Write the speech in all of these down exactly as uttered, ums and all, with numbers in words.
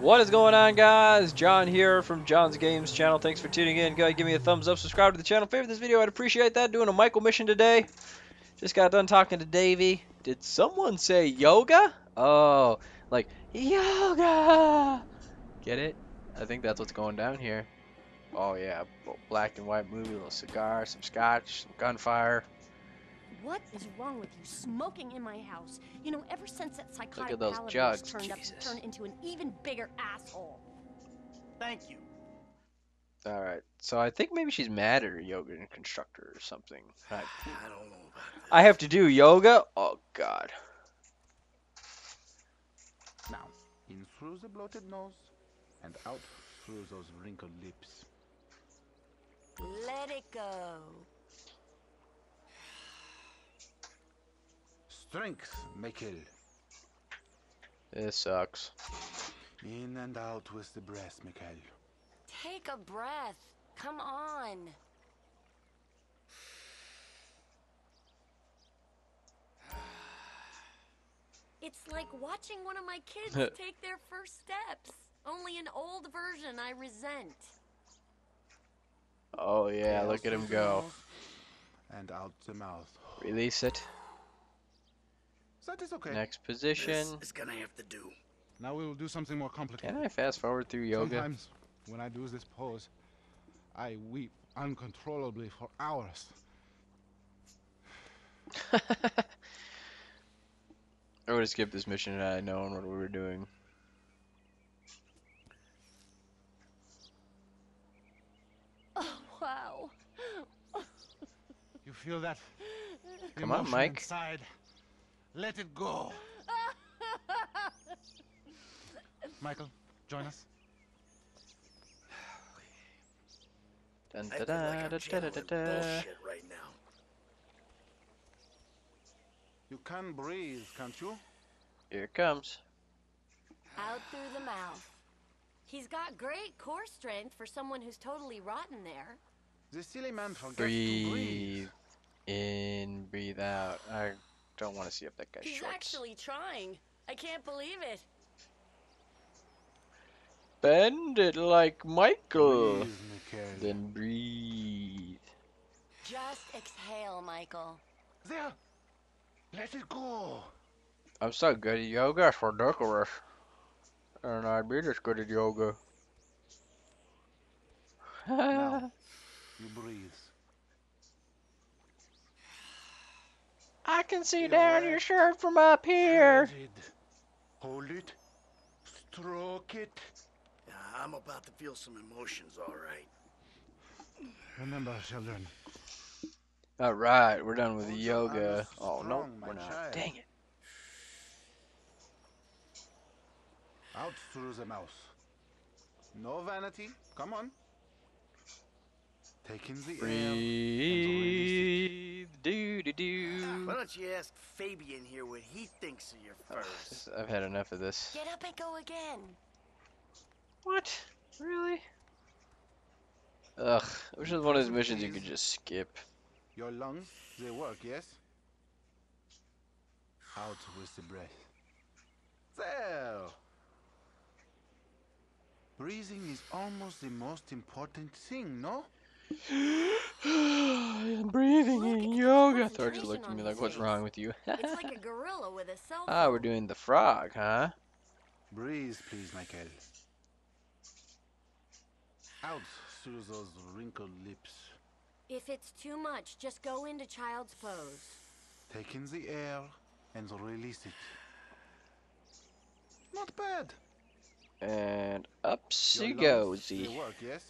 What is going on, guys? John here from John's Games channel. Thanks for tuning in. Go ahead, give me a thumbs up, subscribe to the channel, favorite this video, I'd appreciate that. Doing a Michael mission today. Just got done talking to Davey. Did someone say yoga? Oh, like yoga. Get it? I think that's what's going down here. Oh yeah, black and white movie, a little cigar, some scotch, some gunfire. What is wrong with you smoking in my house? You know, ever since that psychotic pallet horse turned up, you turned into an even bigger asshole. Thank you. All right, so I think maybe she's mad at her yoga instructor or something. I, I don't know about this. I have to do yoga? Oh, God. Now, in through the bloated nose and out through those wrinkled lips. Let it go. Strength, Michael. This sucks. In and out with the breath, Michael. Take a breath. Come on. It's like watching one of my kids take their first steps. Only an old version I resent. Oh, yeah, look at him go. And out the mouth. Release it. That is okay. Next position. It's gonna have to do. Now we will do something more complicated. Can I fast forward through yoga? Sometimes when I do this pose, I weep uncontrollably for hours. I would have skipped this mission had I known what we were doing. Oh wow! You feel that? Come on, Mike. Inside. Let it go. Michael, join us. Dun, da, da, I feel like I'm da, da, da, da. Bullshit right now. You can breathe, can't you? Here it comes. Out through the mouth. He's got great core strength for someone who's totally rotten there. This silly man forgets to breathe. Breathe in, breathe out. I don't want to see if that guy's shorts. He's actually trying. I can't believe it. Bend it like Michael. Breathe, Michael. Then breathe. Just exhale, Michael. There. Let it go. I'm so good at yoga, it's ridiculous. And I'd be just good at yoga. Now, you breathe. I can see You're down your shirt from up here. Hold it. Stroke it. Yeah, I'm about to feel some emotions, all right. Remember, children. All right, we're done with the yoga. Oh, no, we're not. Dang it. Out through the mouth. No vanity. Come on. Take in the breathe. Do do do. Why don't you ask Fabian here what he thinks of your first? Oh, I've had enough of this. Get up and go again. What? Really? Ugh. Which is one of those missions you could just skip. Your lungs, they work, yes? Out with the breath. There. Breathing is almost the most important thing, no? I'm breathing Look, in yoga. Thor just looked at me like, what's wrong with you? It's like a gorilla with a cell phone. Ah, we're doing the frog, huh? Breathe, please, Michael. Out through those wrinkled lips. If it's too much, just go into child's pose. Take in the air and release it. Not bad. And up she goes. Yes?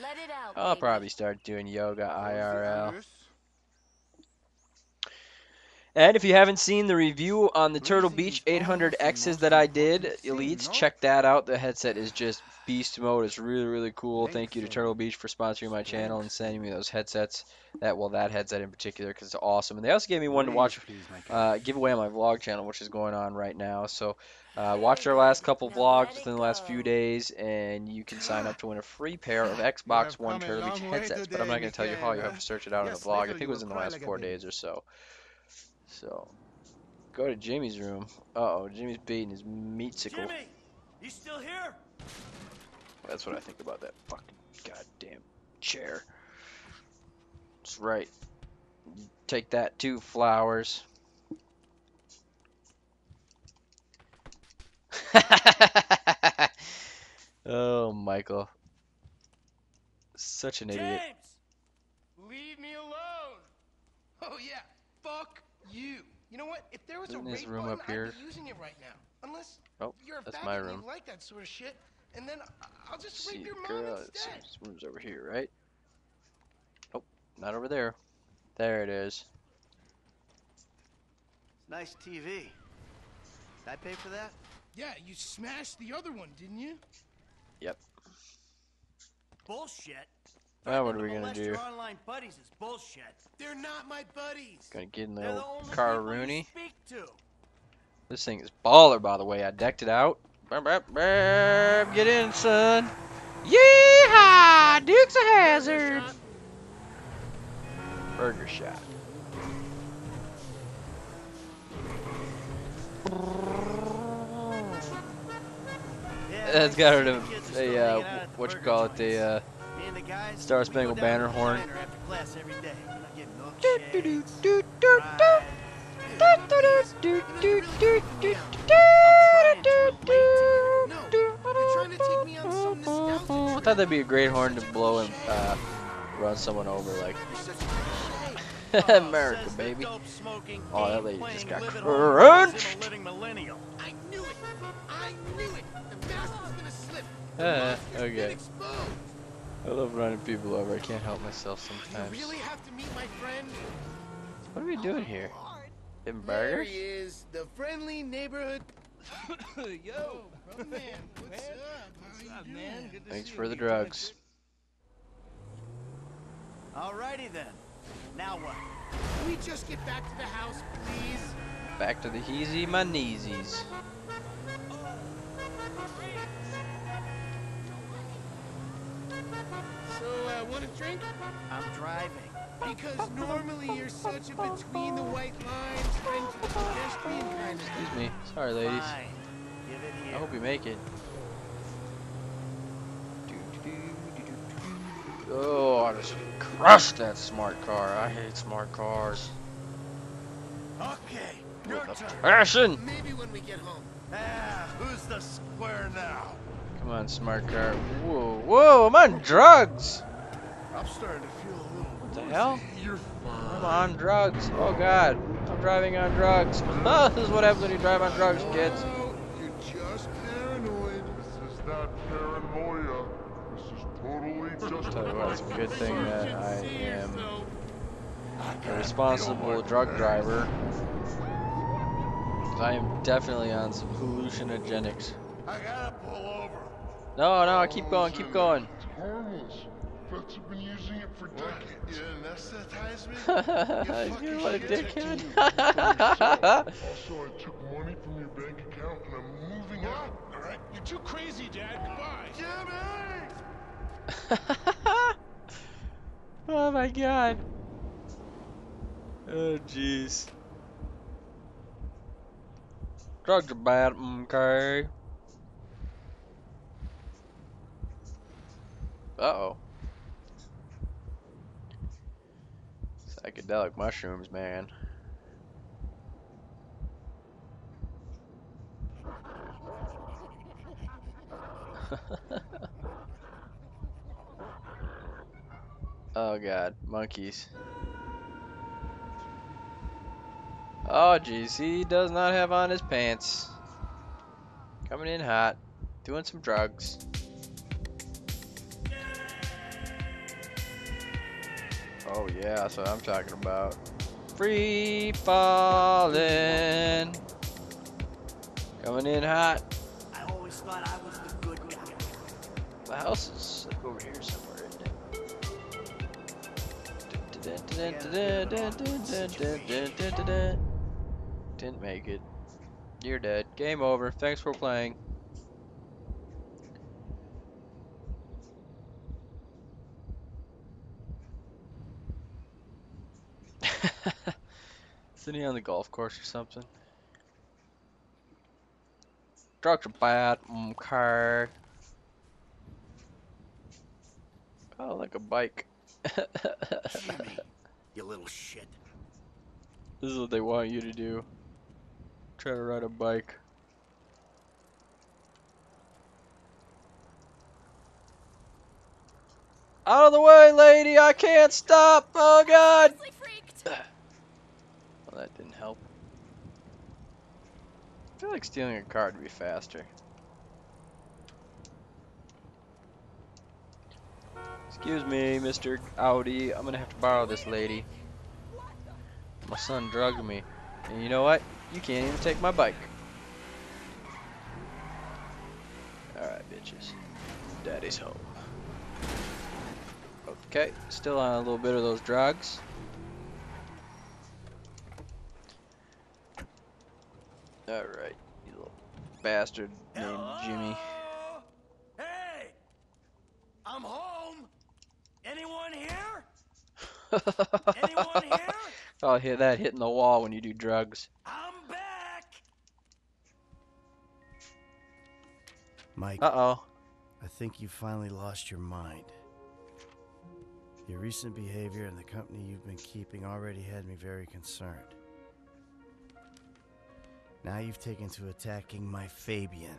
Let it out, I'll baby. probably start doing yoga I R L. And if you haven't seen the review on the Turtle Beach eight hundred Xs that I did, Elites, check that out. The headset is just beast mode. It's really, really cool. Thank you to Turtle Beach for sponsoring my channel and sending me those headsets. That well, that headset in particular, because it's awesome. And they also gave me one to watch uh, giveaway on my vlog channel, which is going on right now. So uh, watch our last couple vlogs within the last few days, and you can sign up to win a free pair of Xbox One Turtle Beach headsets. But I'm not going to tell you how. You have to search it out in the vlog. I think it was in the last four days or so. So Go to Jimmy's room. Uh-oh, Jimmy's beating his meat-sicle. Jimmy! You still here? That's what I think about that fucking goddamn chair. That's right. Take that, two flowers. Oh, Michael. Such an James! Idiot. Leave me alone. Oh, yeah. Fuck you. You know what? If there was Isn't a raid room button, up here? I'd be using it right now. Unless oh, you're a that's my room. Like that sort of shit, and then I'll just Let's rape see, your mom girl, instead. This room's over here, right? Oh, not over there. There it is. Nice T V. Did I pay for that? Yeah, you smashed the other one, didn't you? Yep. Bullshit. Now what are we gonna do? Your online buddies is bullshit. They're not my buddies. Gonna get in the They're old the car, Rooney. This thing is baller, by the way. I decked it out. Burp, burp, burp. Get in, son. Yeehaw! Duke's a hazard. Burger shot. Yeah, that's got rid of a uh, what you call it, the. Uh, The guys, Star Spangled Banner horn. I thought that'd be a great horn to blow and uh, run someone over, like. America, baby. Oh, that lady just got crunched. I knew it. I knew it. The bastard's gonna slip. Uh, okay. I love running people over. I can't help myself sometimes. You really have to meet my friend. What are we doing here? Getting burgers? There he is, the friendly neighborhood. Yo, bro, man, what's up? What's up, man? Good to Thanks see for you. The drugs. Alrighty then. Now what? Can we just get back to the house, please? Back to the heezy, my kneesies. Want a drink? I'm driving. Because normally you're such a between the white lines, friend to the pedestrian kind of thing. Excuse me. Sorry, ladies. Fine. Give it here. I hope you make it. Oh, I just crushed that smart car. I hate smart cars. Okay. Your turn. Passion. Maybe when we get home. Ah, who's the square now? Come on, smart car. Whoa, whoa! I'm on drugs. I'm starting to feel a little. What the hell? You're fine. I'm on drugs. Oh God, I'm driving on drugs. This is what happens when you drive on drugs, kids. You're just paranoid. This is not paranoia. This is totally just. That's a good thing that I am a responsible drug driver. I am definitely on some hallucinogenics. I gotta pull over. No, no, keep going, keep going. Folks have been using it for decades. You're, You're what a dickhead. Also, I took money from your bank account and I'm moving out. All right, you're too crazy, Dad. Goodbye. Jimmy! Oh my God. Oh jeez. Drugs are bad, okay. Uh oh. Psychedelic mushrooms, man. Oh God, monkeys. Oh jeez, he does not have on his pants. Coming in hot, doing some drugs. Oh yeah, that's what I'm talking about. Free falling. Coming in hot. I always thought I was the good guy. The house is like over here somewhere, isn't it? Didn't make it. You're dead. Game over. Thanks for playing. Isn't he on the golf course or something? Drugs are bad. Okay. Oh, like a bike. Jimmy, you little shit. This is what they want you to do. Try to ride a bike. Out of the way, lady! I can't stop! Oh god! Well, that didn't help. I feel like stealing a car would be faster. Excuse me, Mister Audi. I'm gonna have to borrow this lady. My son drugged me. And you know what? You can't even take my bike. Alright, bitches. Daddy's home. Okay, still on a little bit of those drugs. Alright, you little bastard named Hello? Jimmy. Hey! I'm home! Anyone here? Anyone here? I'll hear that hitting the wall when you do drugs. I'm back! Mike. Uh-oh. I think you finally lost your mind. Your recent behavior and the company you've been keeping already had me very concerned. Now you've taken to attacking my Fabian,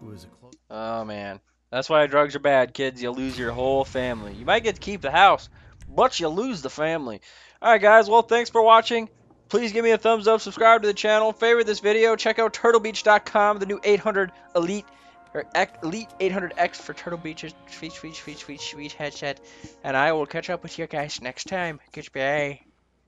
who is a close... Oh, man. That's why drugs are bad, kids. You'll lose your whole family. You might get to keep the house, but you'll lose the family. Alright, guys. Well, thanks for watching. Please give me a thumbs up. Subscribe to the channel. Favorite this video. Check out turtle beach dot com, the new eight hundred Elite. Or Elite eight hundred X for Turtle Beaches. Tweet, tweet, tweet, tweet, tweet, headset. And I will catch up with you guys next time. Goodbye.